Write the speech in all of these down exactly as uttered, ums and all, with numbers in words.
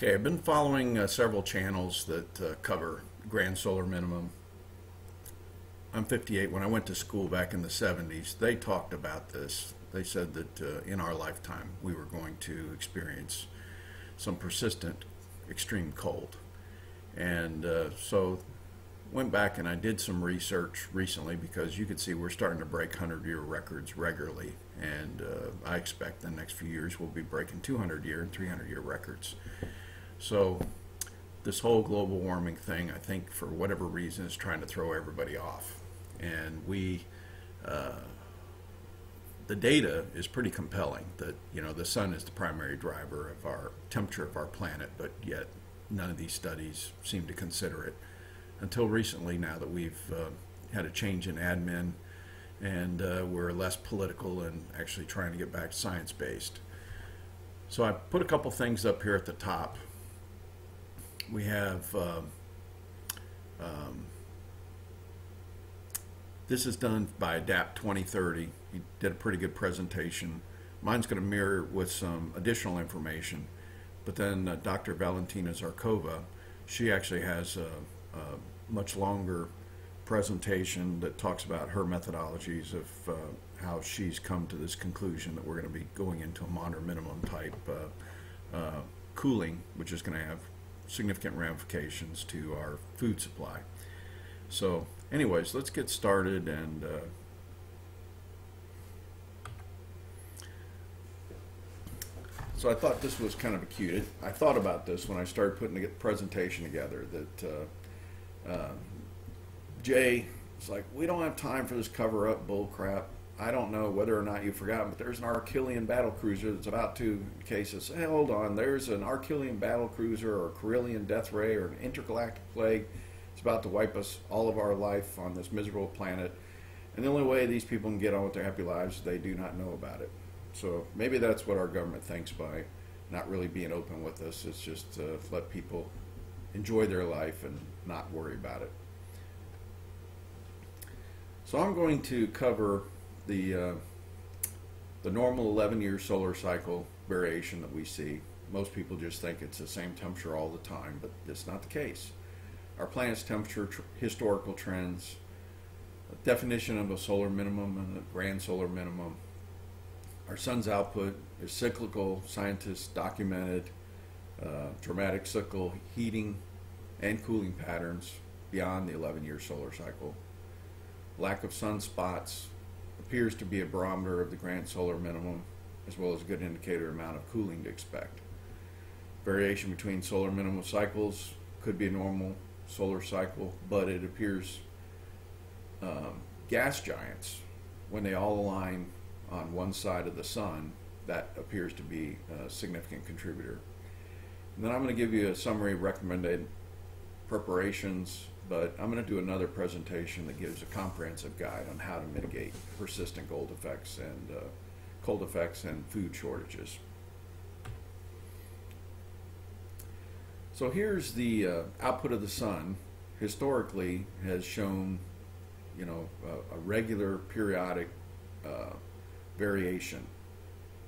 Okay, I've been following uh, several channels that uh, cover grand solar minimum. I'm fifty-eight. When I went to school back in the seventies, they talked about this. They said that uh, in our lifetime we were going to experience some persistent extreme cold. And uh, so went back and I did some research recently, because you could see we're starting to break hundred-year records regularly, and uh, I expect the next few years we'll be breaking two hundred-year and three hundred-year records. So this whole global warming thing, I think, for whatever reason, is trying to throw everybody off. And we, uh, the data is pretty compelling that, you know, the sun is the primary driver of our temperature of our planet, but yet none of these studies seem to consider it until recently, now that we've uh, had a change in admin and uh, we're less political and actually trying to get back science-based. So I put a couple things up here at the top. We have, uh, um, this is done by ADAPT twenty thirty. He did a pretty good presentation. Mine's going to mirror with some additional information. But then uh, Doctor Valentina Zharkova, she actually has a, a much longer presentation that talks about her methodologies of uh, how she's come to this conclusion that we're going to be going into a Maunder minimum type uh, uh, cooling, which is going to have significant ramifications to our food supply. So anyways, let's get started. And uh, so I thought this was kind of acute. I thought about this when I started putting the presentation together, that uh, uh, Jay was like, we don't have time for this cover up bull crap. I don't know whether or not you forgot, but there's an Arkillian battle cruiser that's about to cases. Hey, hold on, there's an Arkillian battle cruiser or a Carillion death ray or an intergalactic plague. It's about to wipe us all of our life on this miserable planet. And the only way these people can get on with their happy lives is they do not know about it. So maybe that's what our government thinks by not really being open with us. It's just uh, let people enjoy their life and not worry about it. So I'm going to cover the uh, the normal eleven-year solar cycle variation that we see. Most people just think it's the same temperature all the time, but it's not the case. Our planet's temperature tr historical trends, a definition of a solar minimum and a grand solar minimum. Our sun's output is cyclical. Scientists documented uh, dramatic cyclical heating and cooling patterns beyond the eleven-year solar cycle. Lack of sunspots appears to be a barometer of the grand solar minimum, as well as a good indicator amount of cooling to expect. Variation between solar minimum cycles could be a normal solar cycle, but it appears um, gas giants, when they all align on one side of the sun, that appears to be a significant contributor. And then I'm going to give you a summary of recommended preparations, but I'm going to do another presentation that gives a comprehensive guide on how to mitigate persistent cold effects and uh, cold effects and food shortages. So here's the uh, output of the sun. Historically, has shown, you know, a, a regular periodic uh, variation,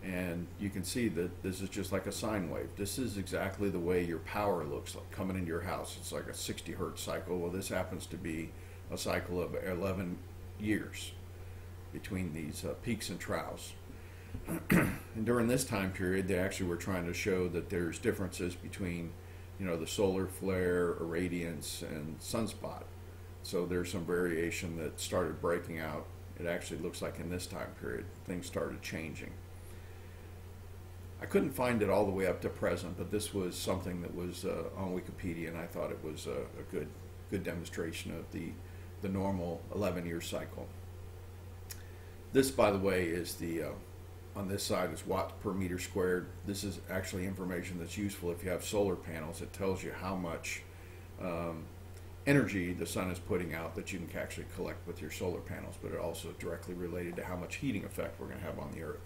and you can see that this is just like a sine wave. This is exactly the way your power looks like coming into your house. It's like a sixty hertz cycle. Well, this happens to be a cycle of eleven years between these uh, peaks and troughs. And during this time period, they actually were trying to show that there's differences between, you know, the solar flare, irradiance, and sunspot. So there's some variation that started breaking out. It actually looks like in this time period things started changing. I couldn't find it all the way up to present, but this was something that was uh, on Wikipedia, and I thought it was a, a good good demonstration of the, the normal eleven-year cycle. This, by the way, is the, uh, on this side is watts per meter squared. This is actually information that's useful if you have solar panels. It tells you how much um, energy the sun is putting out that you can actually collect with your solar panels, but it also directly related to how much heating effect we're going to have on the Earth.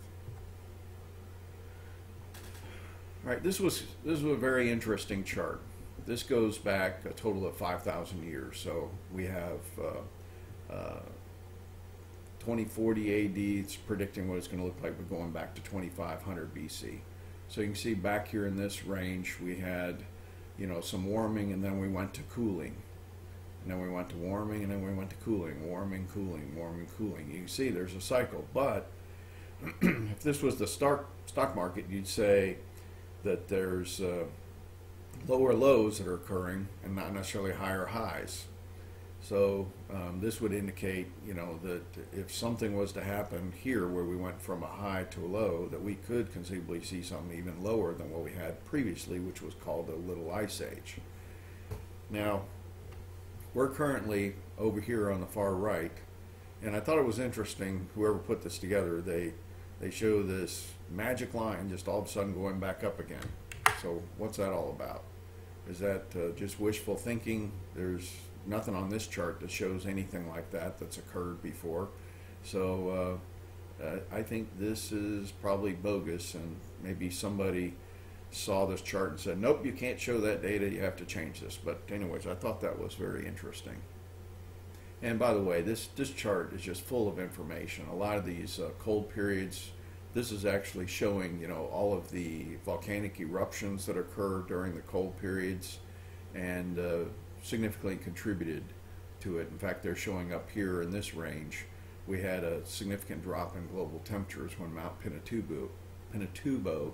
All right, this was this was a very interesting chart. This goes back a total of five thousand years. So we have uh, uh, twenty forty A D. It's predicting what it's going to look like. We're going back to twenty-five hundred B C. So you can see back here in this range we had, you know, some warming, and then we went to cooling, and then we went to warming, and then we went to cooling, warming, cooling, warming, cooling. You can see there's a cycle. But if this was the stock stock market, you'd say that there's uh, lower lows that are occurring and not necessarily higher highs. So um, this would indicate, you know, that if something was to happen here where we went from a high to a low, that we could conceivably see something even lower than what we had previously, which was called a little ice age. Now, we're currently over here on the far right, and I thought it was interesting, whoever put this together, they, they show this magic line just all of a sudden going back up again. So what's that all about? Is that uh, just wishful thinking? There's nothing on this chart that shows anything like that that's occurred before. So uh, I think this is probably bogus, and maybe somebody saw this chart and said, nope, you can't show that data, you have to change this. But anyways, I thought that was very interesting. And by the way, this, this chart is just full of information. A lot of these uh, cold periods, this is actually showing, you know, all of the volcanic eruptions that occur during the cold periods, and uh, significantly contributed to it. In fact, they're showing up here in this range. We had a significant drop in global temperatures when Mount Pinatubo, Pinatubo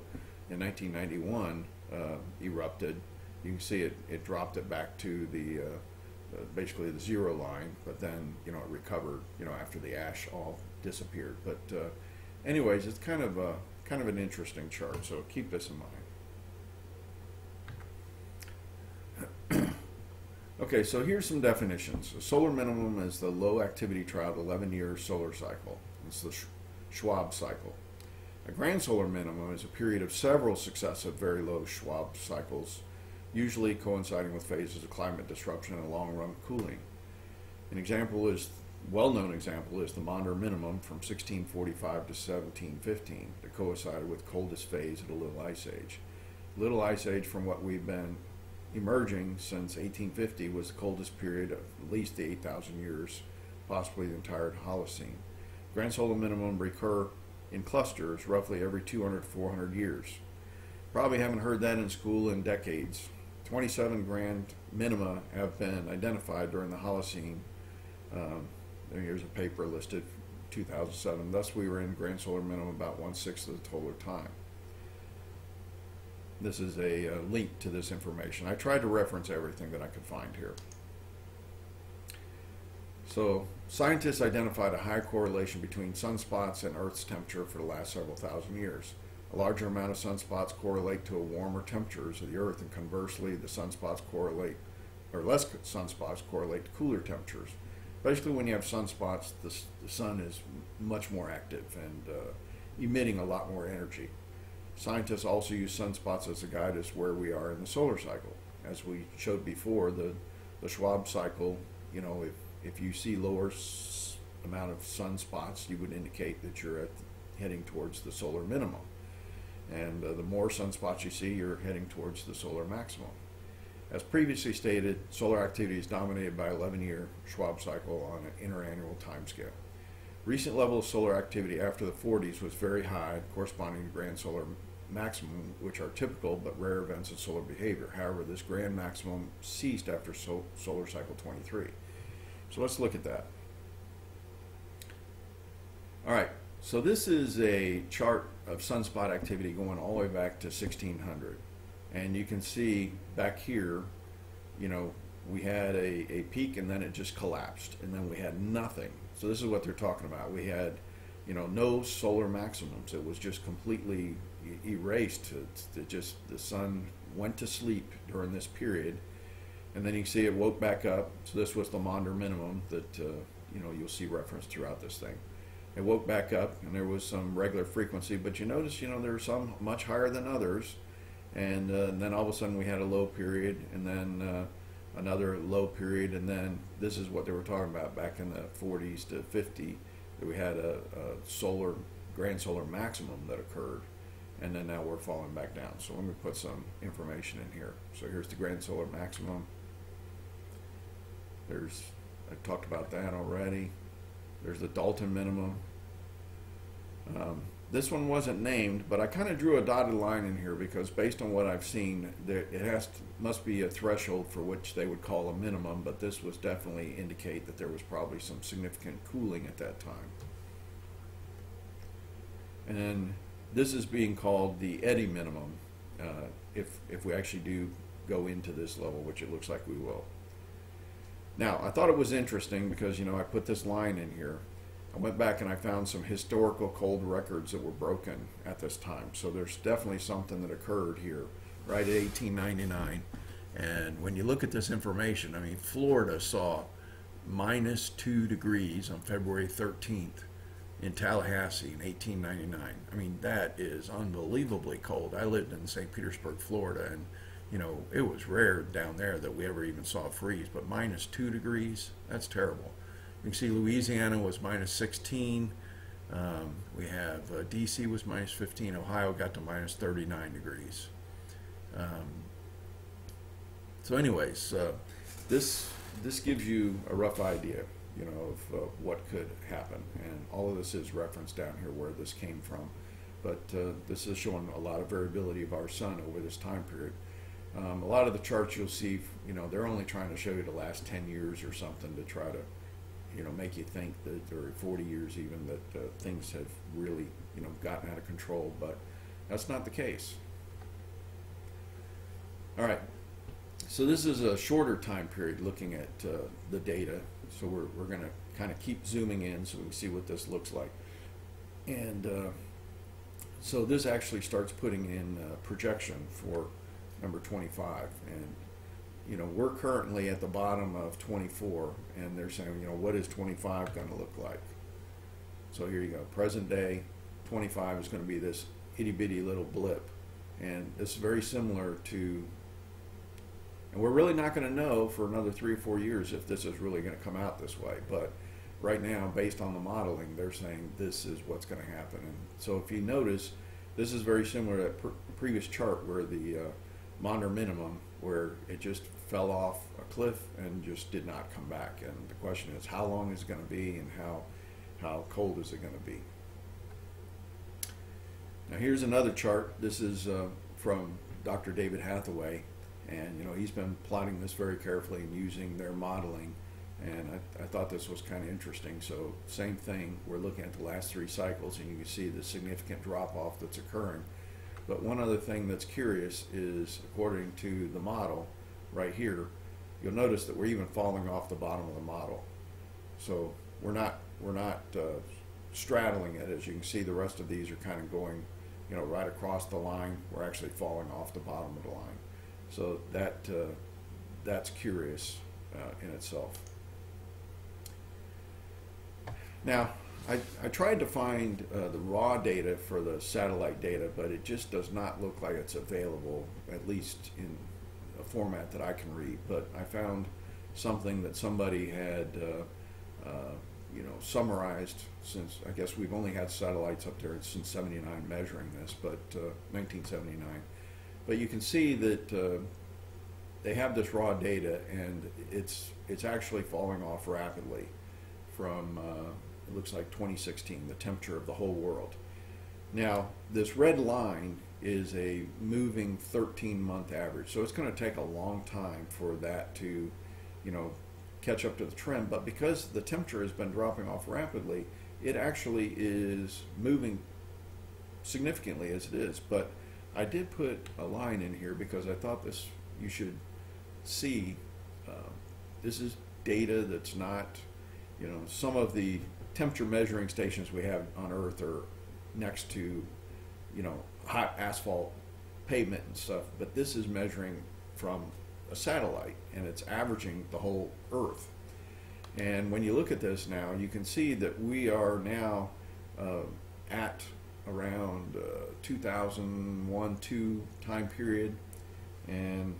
in nineteen ninety-one uh, erupted. You can see it, it dropped it back to the, uh, uh, basically the zero line, but then, you know, it recovered, you know, after the ash all disappeared. But uh, anyways, it's kind of, a, kind of an interesting chart, so keep this in mind. Okay, so here's some definitions. The solar minimum is the low activity trial eleven year solar cycle. It's the Schwabe cycle. A grand solar minimum is a period of several successive very low Schwabe cycles, usually coinciding with phases of climate disruption and long-run cooling. An example is, well-known example is the Maunder minimum from sixteen forty-five to seventeen fifteen that coincided with coldest phase of the Little Ice Age. Little Ice Age, from what we've been emerging since eighteen fifty, was the coldest period of at least the eight thousand years, possibly the entire Holocene. Grand solar minimum recur in clusters roughly every two hundred to four hundred years. Probably haven't heard that in school in decades. twenty-seven grand minima have been identified during the Holocene. Um, here's a paper listed two thousand seven. Thus, we were in grand solar minimum about one sixth of the total time. This is a uh, link to this information. I tried to reference everything that I could find here. So scientists identified a high correlation between sunspots and Earth's temperature for the last several thousand years. A larger amount of sunspots correlate to a warmer temperatures of the Earth, and conversely, the sunspots correlate, or less sunspots correlate to cooler temperatures. Basically, when you have sunspots, the, the sun is much more active and uh, emitting a lot more energy. Scientists also use sunspots as a guide as where we are in the solar cycle. As we showed before, the, the Schwabe cycle, you know, if, if you see lower s amount of sunspots, you would indicate that you're at the, heading towards the solar minimum. And uh, the more sunspots you see, you're heading towards the solar maximum. As previously stated, solar activity is dominated by eleven year Schwabe cycle on an interannual timescale. Recent level of solar activity after the forties was very high, corresponding to grand solar maximum, which are typical but rare events of solar behavior. However, this grand maximum ceased after so solar cycle twenty-three. So let's look at that. All right, so this is a chart of sunspot activity going all the way back to sixteen hundred, and you can see back here, you know, we had a, a peak, and then it just collapsed, and then we had nothing. So this is what they're talking about. We had, you know, no solar maximums. It was just completely erased. It just, the sun went to sleep during this period, and then you see it woke back up. So this was the Maunder minimum that uh, you know, you'll see referenced throughout this thing. It woke back up, and there was some regular frequency, but you notice, you know, there were some much higher than others, and, uh, and then all of a sudden we had a low period, and then uh, another low period, and then this is what they were talking about back in the forties to fifty, that we had a, a solar grand solar maximum that occurred, and then now we're falling back down. So let me put some information in here. So here's the grand solar maximum. There's, I talked about that already. There's the Dalton minimum. Um, This one wasn't named, but I kind of drew a dotted line in here because based on what I've seen, there, it has to, must be a threshold for which they would call a minimum, but this was definitely indicate that there was probably some significant cooling at that time. And then this is being called the Eddy minimum, uh, if, if we actually do go into this level, which it looks like we will. Now, I thought it was interesting because, you know, I put this line in here. I went back and I found some historical cold records that were broken at this time. So there's definitely something that occurred here, right at eighteen ninety-nine. And when you look at this information, I mean, Florida saw minus two degrees on February thirteenth in Tallahassee in eighteen ninety-nine. I mean, that is unbelievably cold. I lived in Saint Petersburg, Florida, and, you know, it was rare down there that we ever even saw a freeze, but minus two degrees, that's terrible. You can see Louisiana was minus sixteen. Um, we have uh, D C was minus fifteen. Ohio got to minus thirty-nine degrees. Um, so, anyways, uh, this this gives you a rough idea, you know, of uh, what could happen. And all of this is referenced down here where this came from. But uh, this is showing a lot of variability of our sun over this time period. Um, a lot of the charts you'll see, you know, they're only trying to show you the last ten years or something to try to, you know, make you think that, or forty years even, that uh, things have really, you know, gotten out of control, but that's not the case. All right, so this is a shorter time period looking at uh, the data, so we're, we're going to kind of keep zooming in so we can see what this looks like. And uh, so this actually starts putting in uh, projection for number twenty-five, and you know, we're currently at the bottom of twenty-four, and they're saying, you know, what is twenty-five going to look like? So here you go. Present day, twenty-five is going to be this itty-bitty little blip. And it's very similar to, and we're really not going to know for another three or four years if this is really going to come out this way. But right now, based on the modeling, they're saying this is what's going to happen. And so if you notice, this is very similar to that pre previous chart where the uh, Maunder minimum, where it just fell off a cliff and just did not come back. And the question is, how long is it going to be, and how how cold is it going to be? Now here's another chart. This is uh, from Doctor David Hathaway, and you know, he's been plotting this very carefully and using their modeling, and I, I thought this was kind of interesting. So same thing, we're looking at the last three cycles, and you can see the significant drop-off that's occurring. But one other thing that's curious is, according to the model right here, you'll notice that we're even falling off the bottom of the model. So we're not we're not uh, straddling it. As you can see, the rest of these are kind of going, you know, right across the line. We're actually falling off the bottom of the line. So that uh, that's curious uh, in itself. Now, I, I tried to find uh, the raw data for the satellite data, but it just does not look like it's available, at least in a format that I can read. But I found something that somebody had, uh, uh, you know, summarized since, I guess we've only had satellites up there since seventy-nine measuring this, but uh, nineteen seventy-nine. But you can see that uh, they have this raw data, and it's, it's actually falling off rapidly from... Uh, it looks like twenty sixteen, the temperature of the whole world. Now, this red line is a moving thirteen month average, so it's going to take a long time for that to, you know, catch up to the trend. But because the temperature has been dropping off rapidly, it actually is moving significantly as it is. But I did put a line in here because I thought this, you should see, uh, this is data that's not, you know, some of the temperature measuring stations we have on Earth are next to, you know, hot asphalt pavement and stuff, but this is measuring from a satellite, and it's averaging the whole Earth. And when you look at this now, you can see that we are now uh, at around uh, two thousand one, two time period, and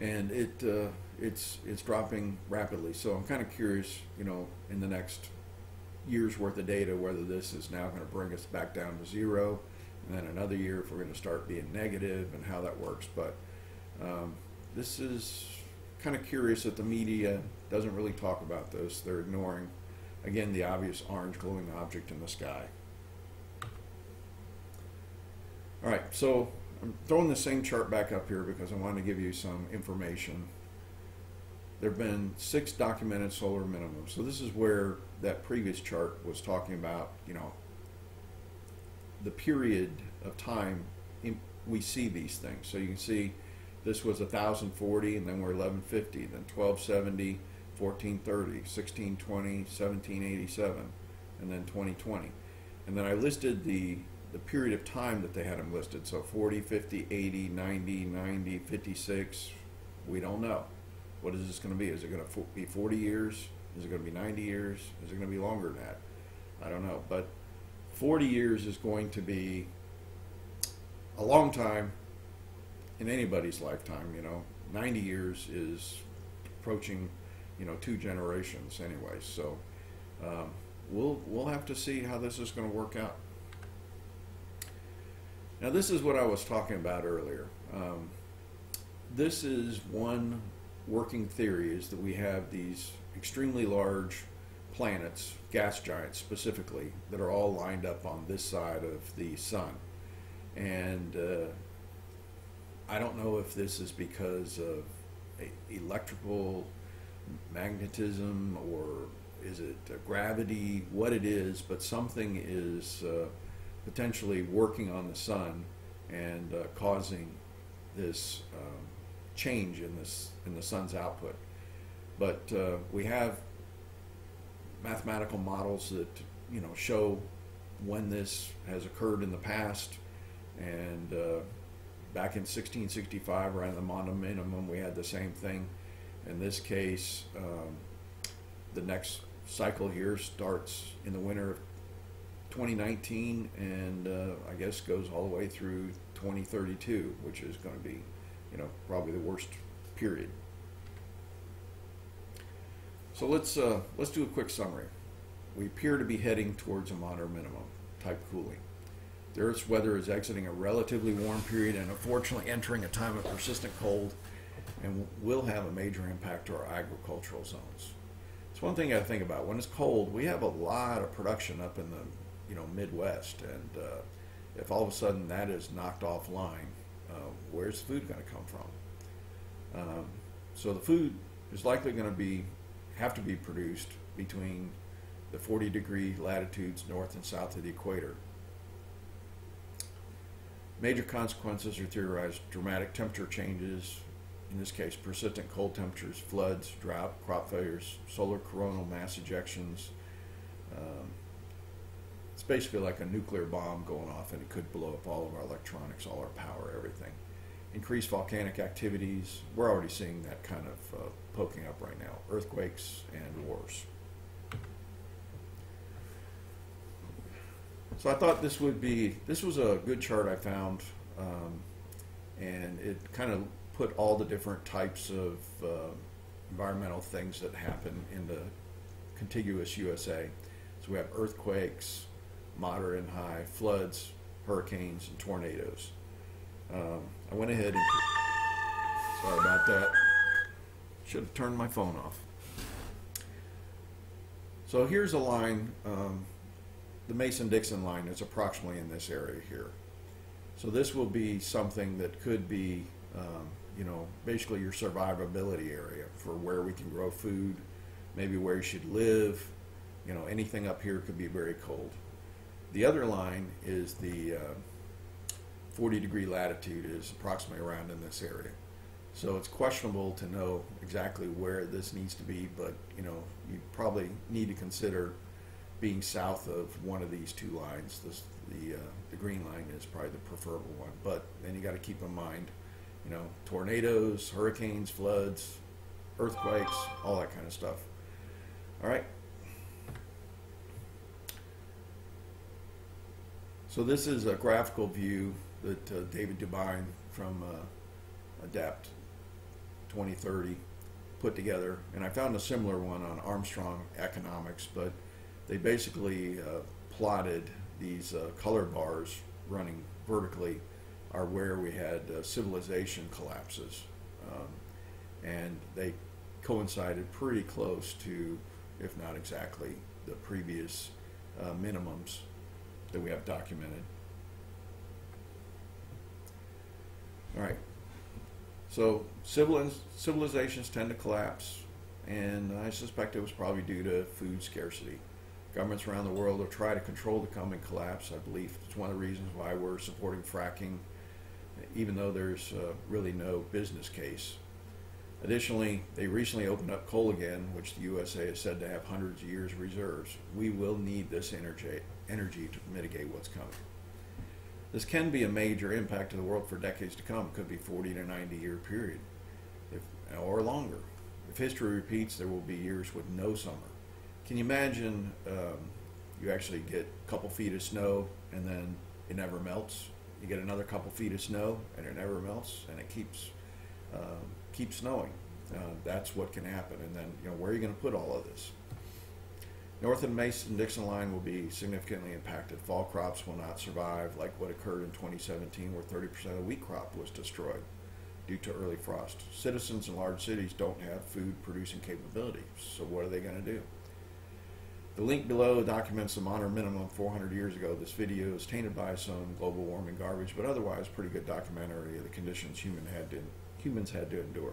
and it. Uh, It's, it's dropping rapidly. So I'm kind of curious, you know, in the next year's worth of data, whether this is now going to bring us back down to zero, and then another year if we're going to start being negative, and how that works. But um, this is kind of curious that the media doesn't really talk about this. They're ignoring, again, the obvious orange glowing object in the sky. All right, so I'm throwing the same chart back up here because I wanted to give you some information. There have been six documented solar minimums. So this is where that previous chart was talking about, you know, the period of time in, we see these things. So you can see this was one thousand forty, and then we're eleven fifty, then twelve seventy, fourteen thirty, sixteen twenty, seventeen eighty-seven, and then twenty twenty. And then I listed the the period of time that they had them listed. So forty, fifty, eighty, ninety, ninety, fifty-six, we don't know. What is this going to be? Is it going to be forty years? Is it going to be ninety years? Is it going to be longer than that? I don't know. But forty years is going to be a long time in anybody's lifetime, you know. ninety years is approaching, you know, two generations anyway. So um, we'll, we'll have to see how this is going to work out. Now, this is what I was talking about earlier. Um, this is one working theory, is that we have these extremely large planets, gas giants specifically, that are all lined up on this side of the sun. And uh, I don't know if this is because of electrical magnetism, or is it gravity, what it is, but something is uh, potentially working on the sun and uh, causing this um, change in this in the sun's output. But uh, we have mathematical models that, you know, show when this has occurred in the past. And uh, back in sixteen sixty-five, around the Maunder Minimum, we had the same thing. In this case, um, the next cycle here starts in the winter of twenty nineteen, and uh, I guess goes all the way through twenty thirty-two, which is going to be, you know, probably the worst period. So let's uh, let's do a quick summary. We appear to be heading towards a Maunder minimum type cooling. The Earth's weather is exiting a relatively warm period and unfortunately entering a time of persistent cold, and will have a major impact to our agricultural zones. It's one thing I think about. When it's cold, we have a lot of production up in the, you know, Midwest, and uh, if all of a sudden that is knocked offline, Uh, where's food going to come from? Um, so the food is likely going to be have to be produced between the forty degree latitudes north and south of the equator. Major consequences are theorized: dramatic temperature changes, in this case persistent cold temperatures, floods, drought, crop failures, solar coronal mass ejections. Um, It's basically like a nuclear bomb going off, and it could blow up all of our electronics, all our power, everything. Increased volcanic activities. We're already seeing that kind of uh, poking up right now. Earthquakes and wars. So I thought this would be, this was a good chart I found, um, and it kind of put all the different types of uh, environmental things that happen in the contiguous U S A. So we have earthquakes, moderate and high, floods, hurricanes, and tornadoes. Um, I went ahead and, sorry about that, should have turned my phone off. So here's a line, um, the Mason-Dixon line is approximately in this area here. So this will be something that could be, um, you know, basically your survivability area for where we can grow food, maybe where you should live. You know, anything up here could be very cold. The other line is the uh, forty degree latitude is approximately around in this area. So it's questionable to know exactly where this needs to be, but you know, you probably need to consider being south of one of these two lines. This, the, uh, the green line is probably the preferable one, but then you got to keep in mind, you know, tornadoes, hurricanes, floods, earthquakes, all that kind of stuff. All right. So this is a graphical view that uh, David DeBine from uh, ADAPT twenty thirty put together, and I found a similar one on Armstrong economics, but they basically uh, plotted these uh, color bars running vertically are where we had uh, civilization collapses, um, and they coincided pretty close to, if not exactly, the previous uh, minimums that we have documented. All right. So civiliz civilizations tend to collapse, and I suspect it was probably due to food scarcity. Governments around the world will try to control the coming collapse. I believe it's one of the reasons why we're supporting fracking, even though there's uh, really no business case. Additionally, they recently opened up coal again, which the U S A is said to have hundreds of years reserves. We will need this energy, energy to mitigate what's coming. This can be a major impact to the world for decades to come. It could be forty to ninety year period, if, or longer. If history repeats, there will be years with no summer. Can you imagine um, you actually get a couple feet of snow and then it never melts? You get another couple feet of snow and it never melts, and it keeps um, keeps snowing. Uh, that's what can happen. And then, you know, where are you going to put all of this? North of the Mason-Dixon line will be significantly impacted. Fall crops will not survive, like what occurred in twenty seventeen, where thirty percent of the wheat crop was destroyed due to early frost. Citizens in large cities don't have food producing capability, so what are they going to do? The link below documents the Maunder Minimum four hundred years ago. This video is tainted by some global warming garbage, but otherwise pretty good documentary of the conditions human had to, humans had to endure.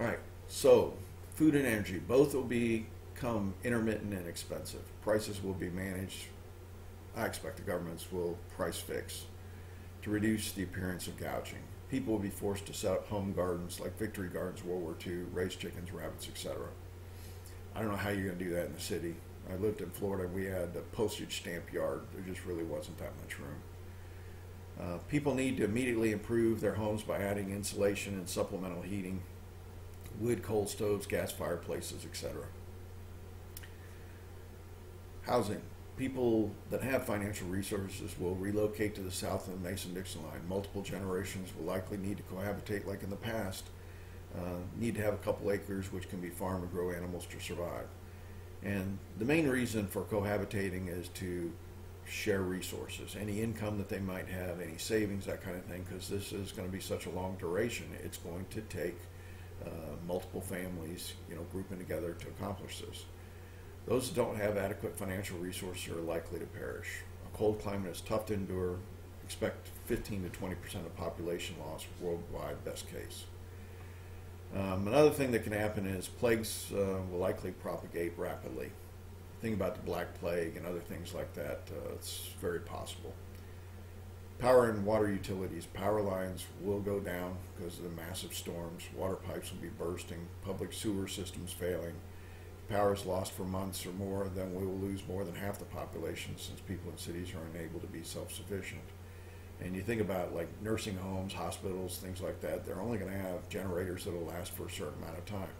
All right, so food and energy, both will become intermittent and expensive. Prices will be managed. I expect the governments will price fix to reduce the appearance of gouging. People will be forced to set up home gardens like victory gardens, World War Two, raise chickens, rabbits, et cetera. I don't know how you're going to do that in the city. I lived in Florida. We had a postage stamp yard. There just really wasn't that much room. Uh, people need to immediately improve their homes by adding insulation and supplemental heating, wood, coal stoves, gas fireplaces, et cetera. Housing. People that have financial resources will relocate to the south of the Mason-Dixon line. Multiple generations will likely need to cohabitate like in the past, uh, need to have a couple acres which can be farmed and grow animals to survive. And the main reason for cohabitating is to share resources, any income that they might have, any savings, that kind of thing, because this is going to be such a long duration. It's going to take uh, multiple families, you know, grouping together to accomplish this. Those that don't have adequate financial resources are likely to perish. A cold climate is tough to endure. Expect fifteen to twenty percent of population loss worldwide, best case. Um, another thing that can happen is plagues uh, will likely propagate rapidly. Think about the Black Plague and other things like that. Uh, it's very possible. Power and water utilities. Power lines will go down because of the massive storms. Water pipes will be bursting. Public sewer systems failing. Power is lost for months or more, then we will lose more than half the population, since people in cities are unable to be self-sufficient. And you think about like nursing homes, hospitals, things like that, they're only going to have generators that will last for a certain amount of time.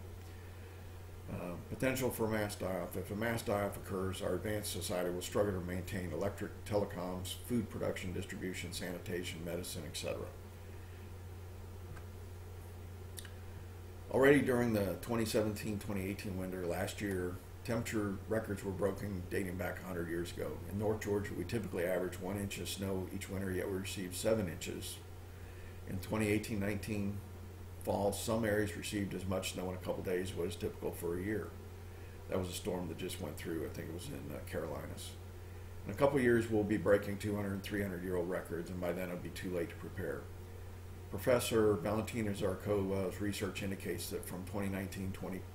Uh, potential for mass die-off. If a mass die-off occurs, our advanced society will struggle to maintain electric, telecoms, food production, distribution, sanitation, medicine, et cetera. Already during the twenty seventeen twenty eighteen winter last year, temperature records were broken dating back one hundred years ago. In North Georgia, we typically average one inch of snow each winter, yet we received seven inches. In twenty eighteen nineteen fall, some areas received as much snow in a couple days what is typical for a year. That was a storm that just went through, I think it was in uh, Carolinas. In a couple years, we'll be breaking two hundred and three hundred year old records, and by then it'll be too late to prepare. Professor Valentina Zharkova's research indicates that from twenty nineteen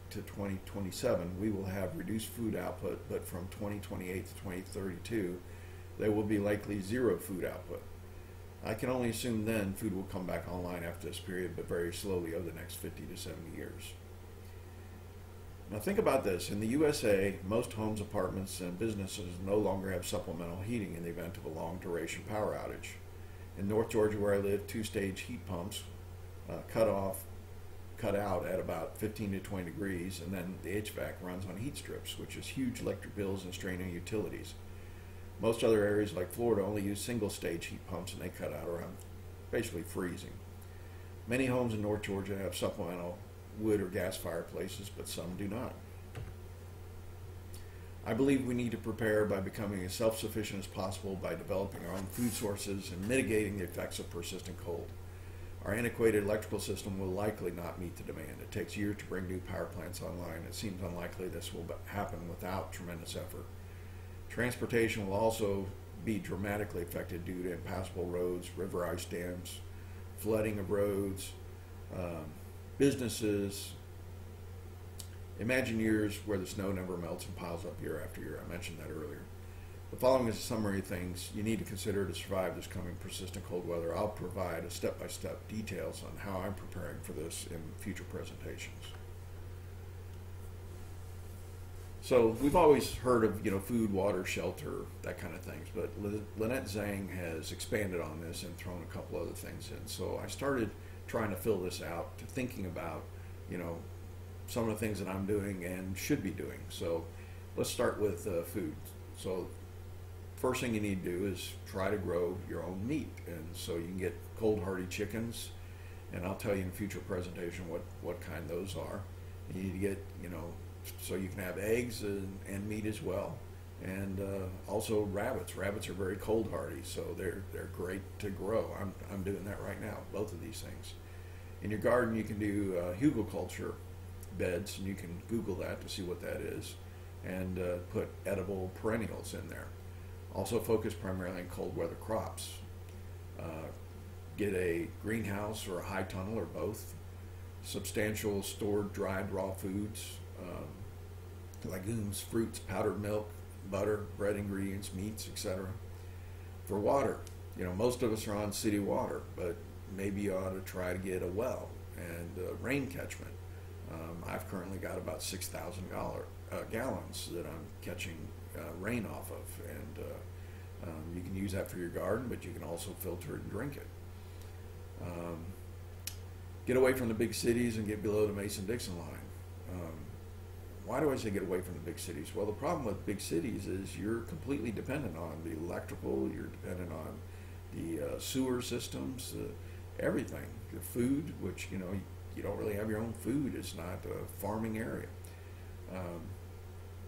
to twenty twenty-seven, we will have reduced food output, but from twenty twenty-eight to twenty thirty-two, there will be likely zero food output. I can only assume then food will come back online after this period, but very slowly over the next fifty to seventy years. Now think about this. In the U S A, most homes, apartments, and businesses no longer have supplemental heating in the event of a long duration power outage. In North Georgia, where I live, two-stage heat pumps uh, cut off, cut out at about fifteen to twenty degrees, and then the H V A C runs on heat strips, which is huge electric bills and straining utilities. Most other areas, like Florida, only use single-stage heat pumps, and they cut out around basically freezing. Many homes in North Georgia have supplemental wood or gas fireplaces, but some do not. I believe we need to prepare by becoming as self-sufficient as possible by developing our own food sources and mitigating the effects of persistent cold. Our antiquated electrical system will likely not meet the demand. It takes years to bring new power plants online. It seems unlikely this will happen without tremendous effort. Transportation will also be dramatically affected due to impassable roads, river ice dams, flooding of roads, um, businesses. Imagine years where the snow never melts and piles up year after year. I mentioned that earlier. The following is a summary of things you need to consider to survive this coming persistent cold weather. I'll provide a step-by-step details on how I'm preparing for this in future presentations. So we've always heard of, you know, food, water, shelter, that kind of things, but Lynette Zhang has expanded on this and thrown a couple other things in. So I started trying to fill this out, to thinking about, you know, some of the things that I'm doing and should be doing. So let's start with uh, food. So first thing you need to do is try to grow your own meat. And so you can get cold hardy chickens, and I'll tell you in a future presentation what, what kind those are. You need to get, you know, so you can have eggs and, and meat as well, and uh, also rabbits. Rabbits are very cold hardy, so they're they're great to grow. I'm I'm doing that right now. Both of these things. In your garden, you can do uh, hugelculture beds, and you can Google that to see what that is, and uh, put edible perennials in there. Also, focus primarily on cold weather crops. Uh, get a greenhouse or a high tunnel or both. Substantial stored dried raw foods. Um, legumes, fruits, powdered milk, butter, bread ingredients, meats, et cetera. For water, you know, most of us are on city water, but maybe you ought to try to get a well and uh, rain catchment. Um, I've currently got about six thousand uh, gallons that I'm catching uh, rain off of, and uh, um, you can use that for your garden, but you can also filter it and drink it. Um, get away from the big cities and get below the Mason-Dixon line. Um, Why do I say get away from the big cities? Well, the problem with big cities is you're completely dependent on the electrical, you're dependent on the uh, sewer systems, uh, everything. The food, which, you know, you, you don't really have your own food. It's not a farming area. Um,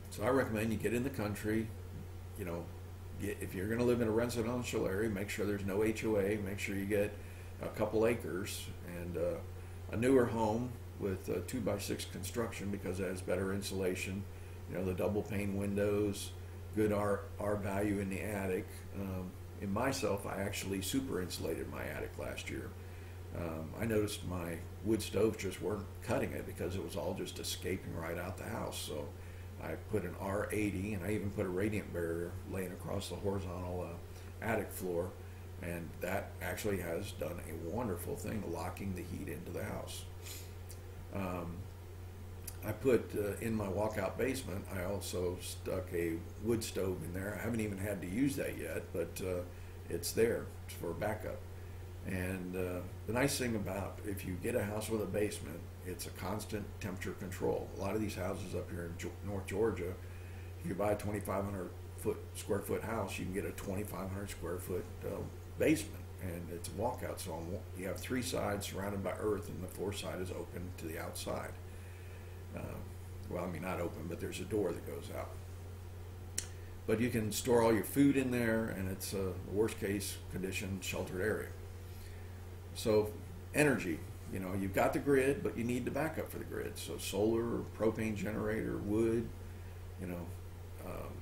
so I recommend you get in the country, you know, get, if you're going to live in a residential area, make sure there's no H O A, make sure you get a couple acres and uh, a newer home with uh, two by six construction, because it has better insulation, you know, the double pane windows, good R, R value in the attic. Um, in myself, I actually super insulated my attic last year. Um, I noticed my wood stoves just weren't cutting it because it was all just escaping right out the house. So I put an R eighty, and I even put a radiant barrier laying across the horizontal uh, attic floor, and that actually has done a wonderful thing, locking the heat into the house. Um, I put uh, in my walkout basement, I also stuck a wood stove in there. I haven't even had to use that yet, but uh, it's there for backup. And uh, the nice thing about, if you get a house with a basement, it's a constant temperature control. A lot of these houses up here in North Georgia, if you buy a twenty-five hundred foot, square foot house, you can get a twenty-five hundred square foot uh, basement. And it's a walkout, so you have three sides surrounded by earth, and the fourth side is open to the outside. Uh, well, I mean, not open, but there's a door that goes out. But you can store all your food in there, and it's a worst-case condition sheltered area. So energy, you know, you've got the grid, but you need the backup for the grid. So solar, or propane generator, wood, you know. Um,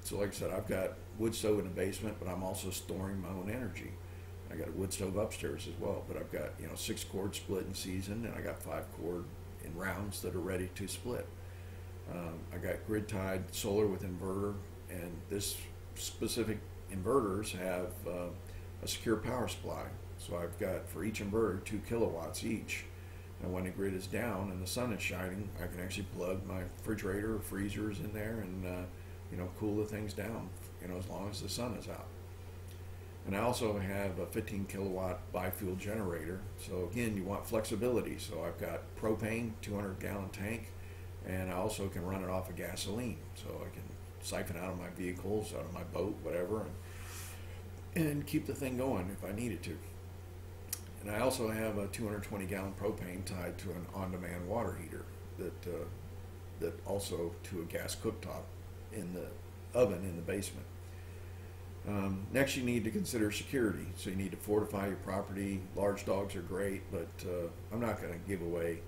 so like I said, I've got wood stove in the basement, but I'm also storing my own energy. I got a wood stove upstairs as well, but I've got, you know, six cord split in season, and I got five cord in rounds that are ready to split. Um, I got grid tied solar with inverter, and this specific inverters have uh, a secure power supply. So I've got for each inverter two kilowatts each, and when the grid is down and the sun is shining, I can actually plug my refrigerator or freezers in there and uh, you know, cool the things down, you know, as long as the sun is out. And I also have a fifteen kilowatt bi-fuel generator. So again, you want flexibility. So I've got propane, two hundred gallon tank, and I also can run it off of gasoline. So I can siphon out of my vehicles, out of my boat, whatever, and, and keep the thing going if I needed to. And I also have a two hundred twenty gallon propane tied to an on-demand water heater that, uh, that also to a gas cooktop in the oven in the basement. Um, next, you need to consider security. So you need to fortify your property. Large dogs are great, but uh, I'm not going to give away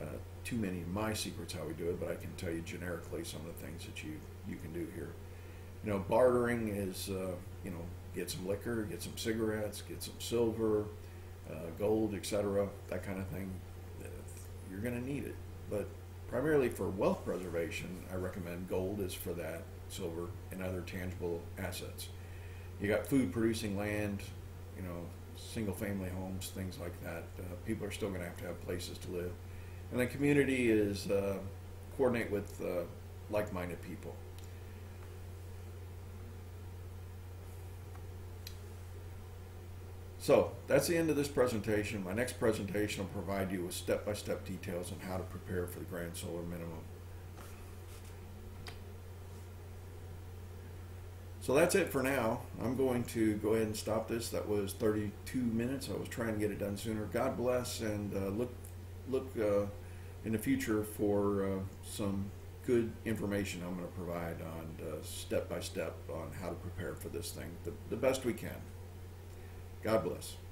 uh, too many of my secrets how we do it, but I can tell you generically some of the things that you, you can do here. you know, bartering is, uh, you know, get some liquor, get some cigarettes, get some silver, uh, gold, et cetera, that kind of thing. You're going to need it. But primarily for wealth preservation, I recommend gold is for that, silver, and other tangible assets. You got food-producing land, you know, single-family homes, things like that. Uh, people are still going to have to have places to live. And then community is uh, coordinate with uh, like-minded people. So that's the end of this presentation. My next presentation will provide you with step-by-step details on how to prepare for the Grand Solar Minimum. So that's it for now. I'm going to go ahead and stop this. That was thirty-two minutes. I was trying to get it done sooner. God bless, and uh, look, look uh, in the future for uh, some good information I'm going to provide on step-by-step uh, -step on how to prepare for this thing the, the best we can. God bless.